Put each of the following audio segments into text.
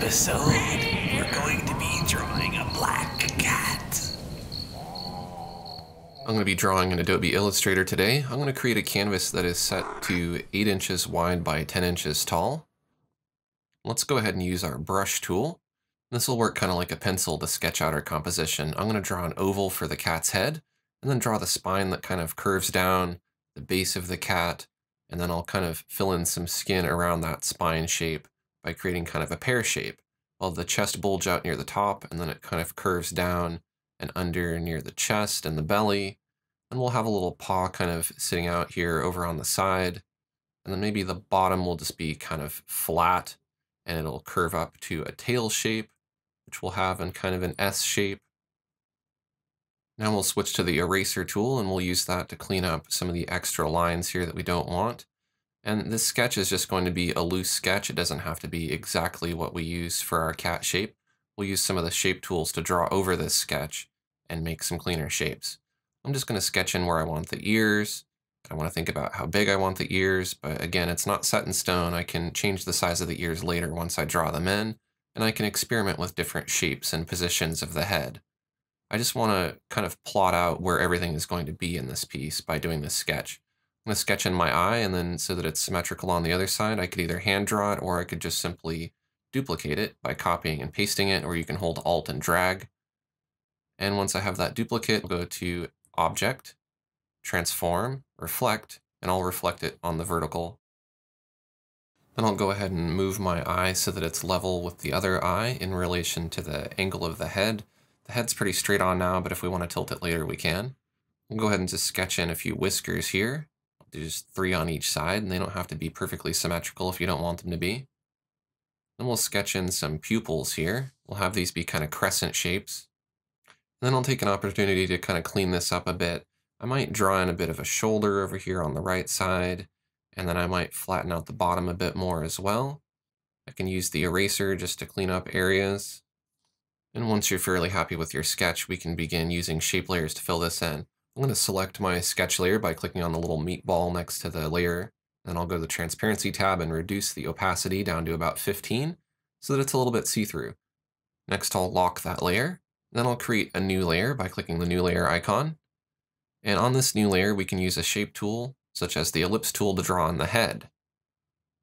episode, we're going to be drawing a black cat. I'm going to be drawing in Adobe Illustrator today. I'm going to create a canvas that is set to 8 inches wide by 10 inches tall. Let's go ahead and use our brush tool. This will work kind of like a pencil to sketch out our composition. I'm going to draw an oval for the cat's head, and then draw the spine that kind of curves down, the base of the cat, and then I'll kind of fill in some skin around that spine shape by creating kind of a pear shape. I'll have the chest bulge out near the top, and then it kind of curves down and under near the chest and the belly. And we'll have a little paw kind of sitting out here over on the side. And then maybe the bottom will just be kind of flat, and it'll curve up to a tail shape, which we'll have in kind of an S shape. Now we'll switch to the eraser tool, and we'll use that to clean up some of the extra lines here that we don't want. And this sketch is just going to be a loose sketch. It doesn't have to be exactly what we use for our cat shape. We'll use some of the shape tools to draw over this sketch and make some cleaner shapes. I'm just going to sketch in where I want the ears. I want to think about how big I want the ears, but again, it's not set in stone. I can change the size of the ears later once I draw them in, and I can experiment with different shapes and positions of the head. I just want to kind of plot out where everything is going to be in this piece by doing this sketch. I'm going to sketch in my eye, and then so that it's symmetrical on the other side, I could either hand draw it, or I could just simply duplicate it by copying and pasting it, or you can hold Alt and drag. And once I have that duplicate, I'll go to Object, Transform, Reflect, and I'll reflect it on the vertical. Then I'll go ahead and move my eye so that it's level with the other eye in relation to the angle of the head. The head's pretty straight on now, but if we want to tilt it later, we can. We'll go ahead and just sketch in a few whiskers here. I'll do just 3 on each side, and they don't have to be perfectly symmetrical if you don't want them to be. Then we'll sketch in some pupils here. We'll have these be kind of crescent shapes. And then I'll take an opportunity to kind of clean this up a bit. I might draw in a bit of a shoulder over here on the right side, and then I might flatten out the bottom a bit more as well. I can use the eraser just to clean up areas. And once you're fairly happy with your sketch, we can begin using shape layers to fill this in. I'm going to select my sketch layer by clicking on the little meatball next to the layer. Then I'll go to the Transparency tab and reduce the opacity down to about 15 so that it's a little bit see-through. Next, I'll lock that layer. Then I'll create a new layer by clicking the new layer icon. And on this new layer, we can use a shape tool, such as the ellipse tool, to draw on the head.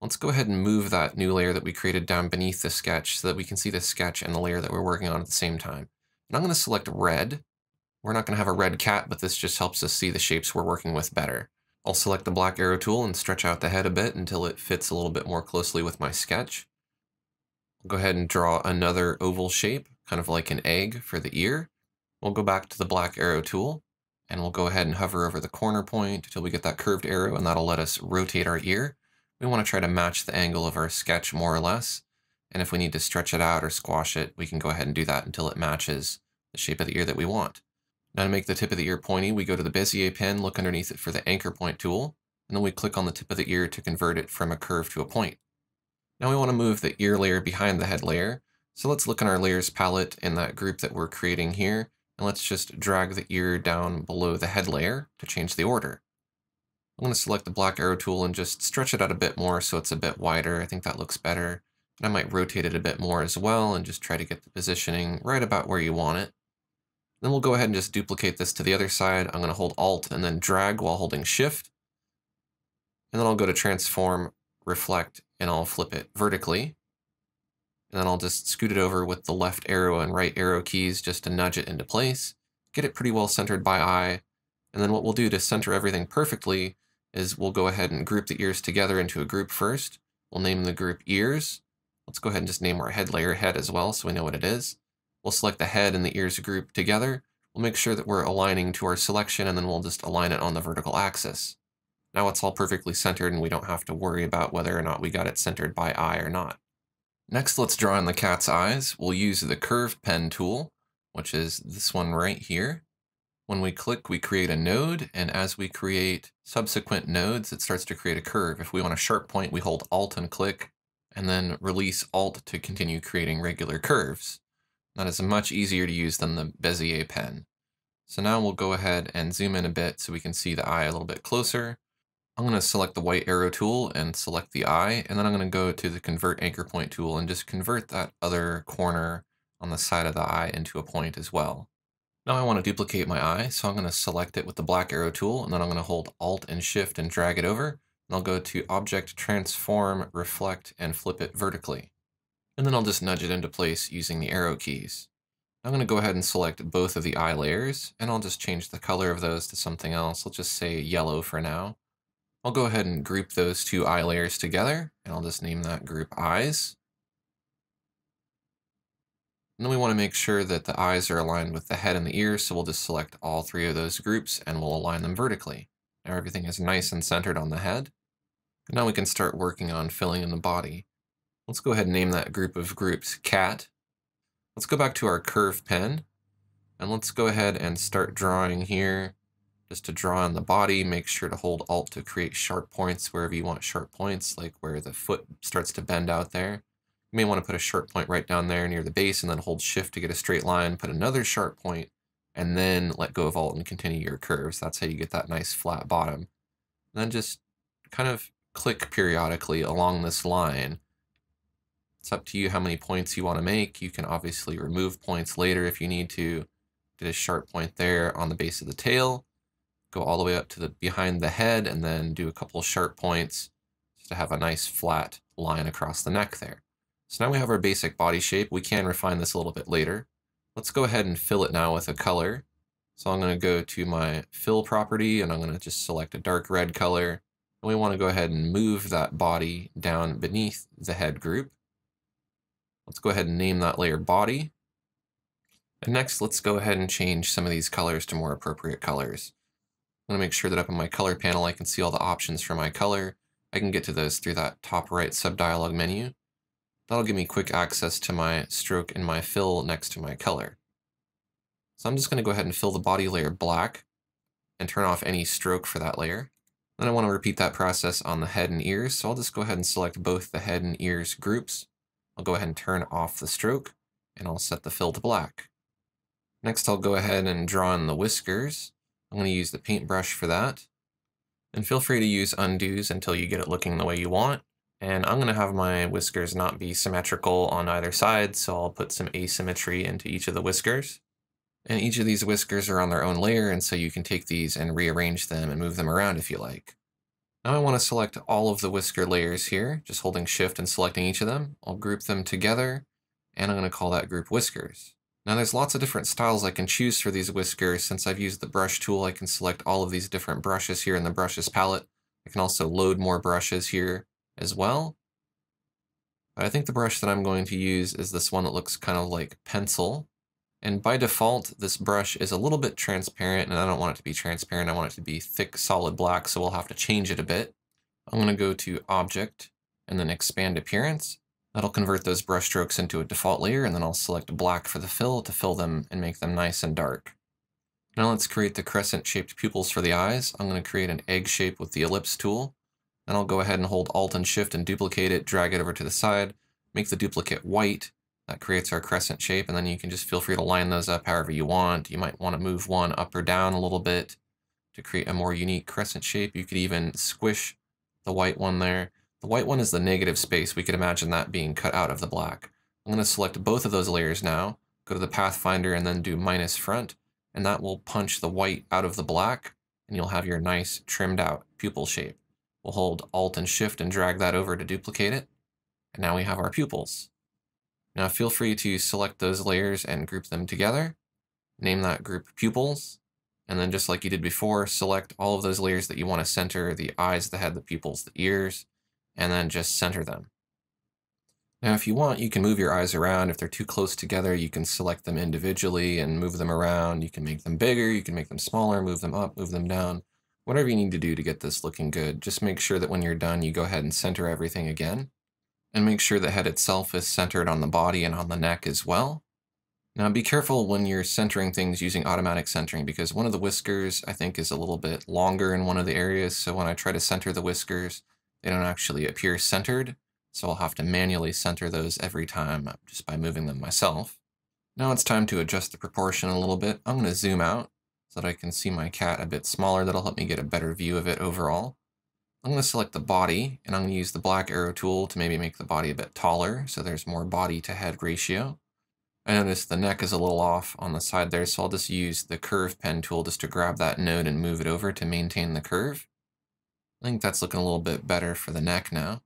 Let's go ahead and move that new layer that we created down beneath the sketch so that we can see the sketch and the layer that we're working on at the same time. And I'm going to select red. We're not going to have a red cat, but this just helps us see the shapes we're working with better. I'll select the black arrow tool and stretch out the head a bit until it fits a little bit more closely with my sketch. I'll go ahead and draw another oval shape, kind of like an egg for the ear. We'll go back to the black arrow tool, and we'll go ahead and hover over the corner point until we get that curved arrow, and that'll let us rotate our ear. We want to try to match the angle of our sketch more or less, and if we need to stretch it out or squash it, we can go ahead and do that until it matches the shape of the ear that we want. Now to make the tip of the ear pointy, we go to the Bezier pen, look underneath it for the anchor point tool, and then we click on the tip of the ear to convert it from a curve to a point. Now we want to move the ear layer behind the head layer, so let's look in our layers palette in that group that we're creating here, and let's just drag the ear down below the head layer to change the order. I'm going to select the black arrow tool and just stretch it out a bit more so it's a bit wider. I think that looks better. And I might rotate it a bit more as well and just try to get the positioning right about where you want it. Then we'll go ahead and just duplicate this to the other side. I'm going to hold Alt and then drag while holding Shift. And then I'll go to Transform, Reflect, and I'll flip it vertically. And then I'll just scoot it over with the left arrow and right arrow keys just to nudge it into place. Get it pretty well centered by eye. And then what we'll do to center everything perfectly is we'll go ahead and group the ears together into a group first. We'll name the group ears. Let's go ahead and just name our head layer head as well so we know what it is. We'll select the head and the ears group together. We'll make sure that we're aligning to our selection, and then we'll just align it on the vertical axis. Now it's all perfectly centered, and we don't have to worry about whether or not we got it centered by eye or not. Next, let's draw in the cat's eyes. We'll use the curve pen tool, which is this one right here. When we click, we create a node, and as we create subsequent nodes, it starts to create a curve. If we want a sharp point, we hold Alt and click, and then release Alt to continue creating regular curves. That is much easier to use than the Bezier pen. So now we'll go ahead and zoom in a bit so we can see the eye a little bit closer. I'm going to select the white arrow tool and select the eye, and then I'm going to go to the convert anchor point tool and just convert that other corner on the side of the eye into a point as well. Now I want to duplicate my eye, so I'm going to select it with the black arrow tool, and then I'm going to hold Alt and Shift and drag it over, and I'll go to Object, Transform, Reflect, and flip it vertically. And then I'll just nudge it into place using the arrow keys. I'm going to go ahead and select both of the eye layers, and I'll just change the color of those to something else. I'll just say yellow for now. I'll go ahead and group those two eye layers together, and I'll just name that group eyes. And then we want to make sure that the eyes are aligned with the head and the ears, so we'll just select all three of those groups and we'll align them vertically. Now everything is nice and centered on the head. And now we can start working on filling in the body. Let's go ahead and name that group of groups cat. Let's go back to our curve pen, and let's go ahead and start drawing here. Just to draw on the body, make sure to hold Alt to create sharp points wherever you want sharp points, like where the foot starts to bend out there. You may want to put a sharp point right down there near the base, and then hold Shift to get a straight line, put another sharp point, and then let go of Alt and continue your curves. That's how you get that nice flat bottom. And then just kind of click periodically along this line. It's up to you how many points you want to make. You can obviously remove points later if you need to. Did a sharp point there on the base of the tail. Go all the way up to the behind the head, and then do a couple sharp points just to have a nice flat line across the neck there. So now we have our basic body shape. We can refine this a little bit later. Let's go ahead and fill it now with a color. So I'm going to go to my fill property, and I'm going to just select a dark red color. And we want to go ahead and move that body down beneath the head group. Let's go ahead and name that layer body. And next, let's go ahead and change some of these colors to more appropriate colors. I'm going to make sure that up in my color panel I can see all the options for my color. I can get to those through that top right sub-dialog menu. That'll give me quick access to my stroke and my fill next to my color. So I'm just going to go ahead and fill the body layer black and turn off any stroke for that layer. Then I want to repeat that process on the head and ears, so I'll just go ahead and select both the head and ears groups. I'll go ahead and turn off the stroke, and I'll set the fill to black. Next I'll go ahead and draw in the whiskers. I'm going to use the paintbrush for that. And feel free to use undos until you get it looking the way you want. And I'm going to have my whiskers not be symmetrical on either side, so I'll put some asymmetry into each of the whiskers. And each of these whiskers are on their own layer, and so you can take these and rearrange them and move them around if you like. Now I want to select all of the whisker layers here, just holding Shift and selecting each of them. I'll group them together, and I'm going to call that group whiskers. Now there's lots of different styles I can choose for these whiskers. Since I've used the brush tool, I can select all of these different brushes here in the brushes palette. I can also load more brushes here as well. But I think the brush that I'm going to use is this one that looks kind of like pencil. And by default, this brush is a little bit transparent, and I don't want it to be transparent. I want it to be thick, solid black, so we'll have to change it a bit. I'm going to go to Object and then Expand Appearance. That'll convert those brush strokes into a default layer, and then I'll select black for the fill to fill them and make them nice and dark. Now let's create the crescent-shaped pupils for the eyes. I'm going to create an egg shape with the ellipse tool, and I'll go ahead and hold Alt and Shift and duplicate it, drag it over to the side, make the duplicate white. That creates our crescent shape, and then you can just feel free to line those up however you want. You might want to move one up or down a little bit to create a more unique crescent shape. You could even squish the white one there. The white one is the negative space. We could imagine that being cut out of the black. I'm going to select both of those layers now, go to the Pathfinder and then do minus front, and that will punch the white out of the black, and you'll have your nice trimmed out pupil shape. We'll hold Alt and Shift and drag that over to duplicate it, and now we have our pupils. Now feel free to select those layers and group them together, name that group pupils, and then just like you did before, select all of those layers that you want to center, the eyes, the head, the pupils, the ears, and then just center them. Now if you want, you can move your eyes around. If they're too close together, you can select them individually and move them around. You can make them bigger, you can make them smaller, move them up, move them down, whatever you need to do to get this looking good. Just make sure that when you're done, you go ahead and center everything again. And make sure the head itself is centered on the body and on the neck as well. Now be careful when you're centering things using automatic centering, because one of the whiskers I think is a little bit longer in one of the areas, so when I try to center the whiskers, they don't actually appear centered, so I'll have to manually center those every time just by moving them myself. Now it's time to adjust the proportion a little bit. I'm going to zoom out so that I can see my cat a bit smaller. That'll help me get a better view of it overall. I'm going to select the body, and I'm going to use the black arrow tool to maybe make the body a bit taller, so there's more body to head ratio. I notice the neck is a little off on the side there, so I'll just use the curve pen tool just to grab that node and move it over to maintain the curve. I think that's looking a little bit better for the neck now.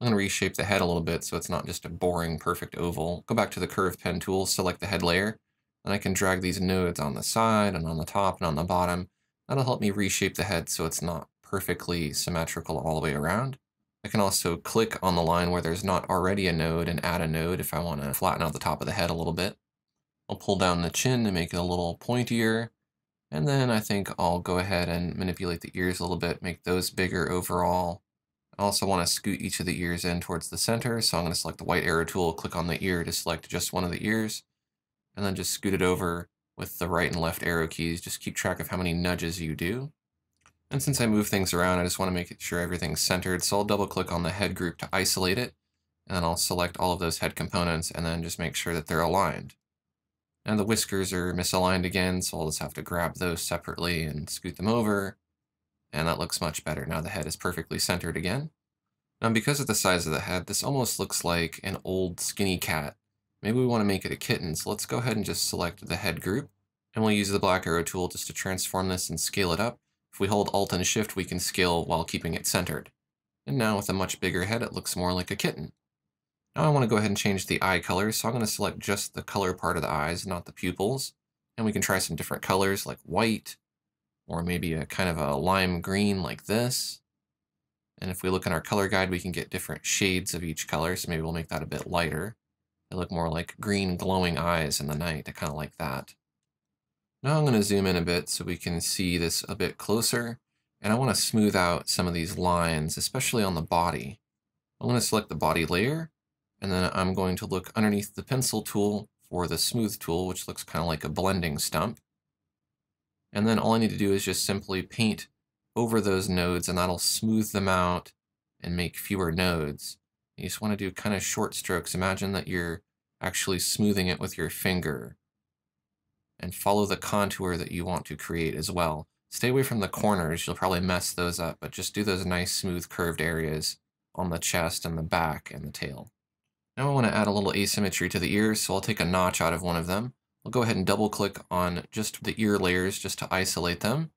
I'm going to reshape the head a little bit so it's not just a boring perfect oval. Go back to the curve pen tool, select the head layer, and I can drag these nodes on the side and on the top and on the bottom. That'll help me reshape the head so it's not perfectly symmetrical all the way around. I can also click on the line where there's not already a node and add a node if I want to flatten out the top of the head a little bit. I'll pull down the chin to make it a little pointier. And then I think I'll go ahead and manipulate the ears a little bit, make those bigger overall. I also want to scoot each of the ears in towards the center. So I'm going to select the white arrow tool, click on the ear to select just one of the ears, and then just scoot it over with the right and left arrow keys. Just keep track of how many nudges you do. And since I move things around, I just want to make sure everything's centered. So I'll double click on the head group to isolate it. And then I'll select all of those head components and then just make sure that they're aligned. And the whiskers are misaligned again, so I'll just have to grab those separately and scoot them over. And that looks much better. Now the head is perfectly centered again. Now because of the size of the head, this almost looks like an old skinny cat. Maybe we want to make it a kitten, so let's go ahead and just select the head group. And we'll use the black arrow tool just to transform this and scale it up. If we hold Alt and Shift, we can scale while keeping it centered. And now with a much bigger head, it looks more like a kitten. Now I want to go ahead and change the eye color, so I'm going to select just the color part of the eyes, not the pupils. And we can try some different colors like white, or maybe a kind of a lime green like this. And if we look in our color guide, we can get different shades of each color, so maybe we'll make that a bit lighter. They look more like green glowing eyes in the night. I kind of like that. Now I'm going to zoom in a bit so we can see this a bit closer, and I want to smooth out some of these lines, especially on the body. I'm going to select the body layer, and then I'm going to look underneath the pencil tool for the smooth tool, which looks kind of like a blending stump. And then all I need to do is just simply paint over those nodes, and that'll smooth them out and make fewer nodes. You just want to do kind of short strokes. Imagine that you're actually smoothing it with your finger. And follow the contour that you want to create as well. Stay away from the corners, you'll probably mess those up, but just do those nice smooth curved areas on the chest and the back and the tail. Now I want to add a little asymmetry to the ears, so I'll take a notch out of one of them. I'll go ahead and double click on just the ear layers just to isolate them.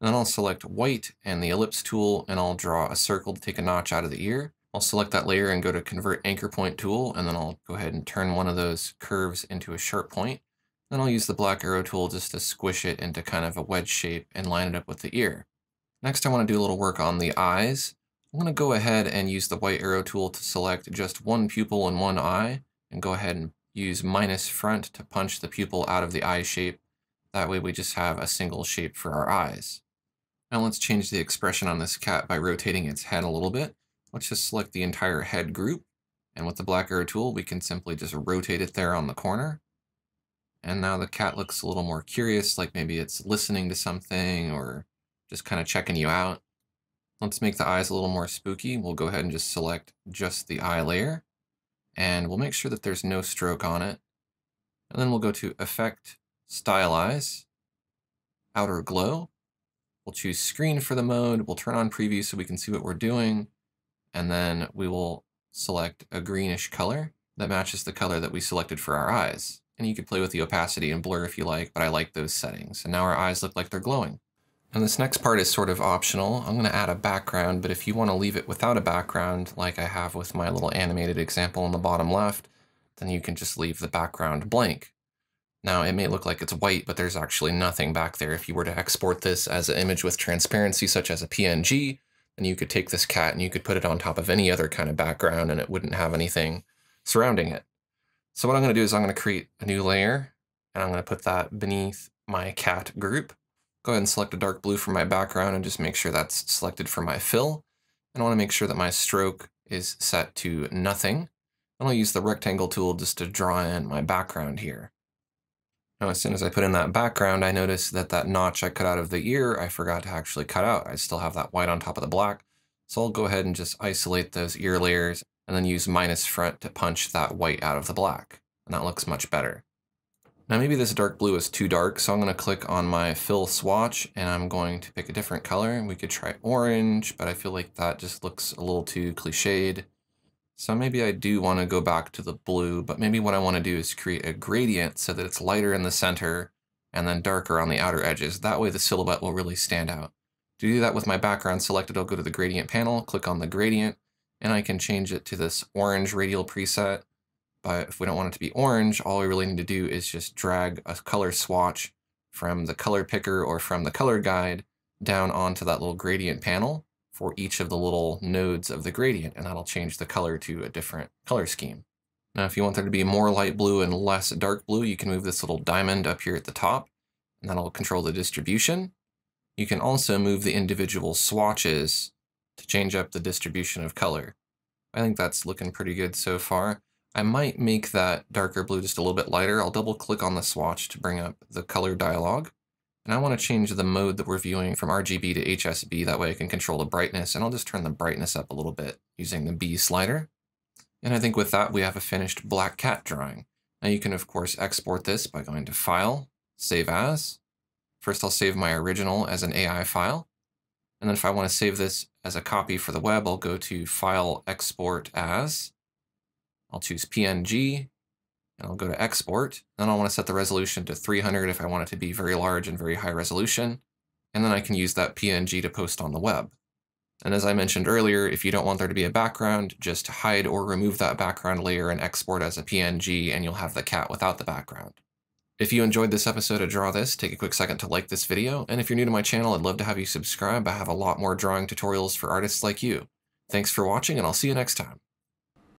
And then I'll select white and the ellipse tool, and I'll draw a circle to take a notch out of the ear. I'll select that layer and go to Convert Anchor Point tool, and then I'll go ahead and turn one of those curves into a sharp point. Then I'll use the black arrow tool just to squish it into kind of a wedge shape and line it up with the ear. Next, I want to do a little work on the eyes. I'm going to go ahead and use the white arrow tool to select just one pupil and one eye, and go ahead and use minus front to punch the pupil out of the eye shape. That way we just have a single shape for our eyes. Now let's change the expression on this cat by rotating its head a little bit. Let's just select the entire head group, and with the black arrow tool we can simply just rotate it there on the corner. And now the cat looks a little more curious, like maybe it's listening to something or just kind of checking you out. Let's make the eyes a little more spooky. We'll go ahead and just select just the eye layer, and we'll make sure that there's no stroke on it. And then we'll go to Effect, Stylize, Outer Glow. We'll choose Screen for the mode. We'll turn on Preview so we can see what we're doing. And then we will select a greenish color that matches the color that we selected for our eyes. And you could play with the opacity and blur if you like, but I like those settings. And now our eyes look like they're glowing. And this next part is sort of optional. I'm going to add a background, but if you want to leave it without a background, like I have with my little animated example in the bottom left, then you can just leave the background blank. Now it may look like it's white, but there's actually nothing back there. If you were to export this as an image with transparency, such as a PNG, then you could take this cat and you could put it on top of any other kind of background and it wouldn't have anything surrounding it. So what I'm going to do is I'm going to create a new layer, and I'm going to put that beneath my cat group. Go ahead and select a dark blue for my background and just make sure that's selected for my fill. And I want to make sure that my stroke is set to nothing. And I'll use the rectangle tool just to draw in my background here. Now, as soon as I put in that background, I notice that that notch I cut out of the ear, I forgot to actually cut out. I still have that white on top of the black. So I'll go ahead and just isolate those ear layers, and then use minus front to punch that white out of the black. And that looks much better. Now maybe this dark blue is too dark, so I'm going to click on my fill swatch and I'm going to pick a different color, and we could try orange, but I feel like that just looks a little too cliched. So maybe I do want to go back to the blue, but maybe what I want to do is create a gradient so that it's lighter in the center and then darker on the outer edges. That way the silhouette will really stand out. To do that with my background selected, I'll go to the gradient panel, click on the gradient, and I can change it to this orange radial preset. But if we don't want it to be orange, all we really need to do is just drag a color swatch from the color picker or from the color guide down onto that little gradient panel for each of the little nodes of the gradient, and that'll change the color to a different color scheme. Now, if you want there to be more light blue and less dark blue, you can move this little diamond up here at the top, and that'll control the distribution. You can also move the individual swatches to change up the distribution of color. I think that's looking pretty good so far. I might make that darker blue just a little bit lighter. I'll double click on the swatch to bring up the color dialog. And I want to change the mode that we're viewing from RGB to HSB. That way I can control the brightness, and I'll just turn the brightness up a little bit using the B slider. And I think with that, we have a finished black cat drawing. Now you can of course export this by going to File, Save As. First I'll save my original as an AI file. And then if I want to save this as a copy for the web, I'll go to File, Export As. I'll choose PNG, and I'll go to export. Then I want to set the resolution to 300 if I want it to be very large and very high resolution. And then I can use that PNG to post on the web. And as I mentioned earlier, if you don't want there to be a background, just hide or remove that background layer and export as a PNG, and you'll have the cat without the background. If you enjoyed this episode of Draw This, take a quick second to like this video. And if you're new to my channel, I'd love to have you subscribe. I have a lot more drawing tutorials for artists like you. Thanks for watching, and I'll see you next time.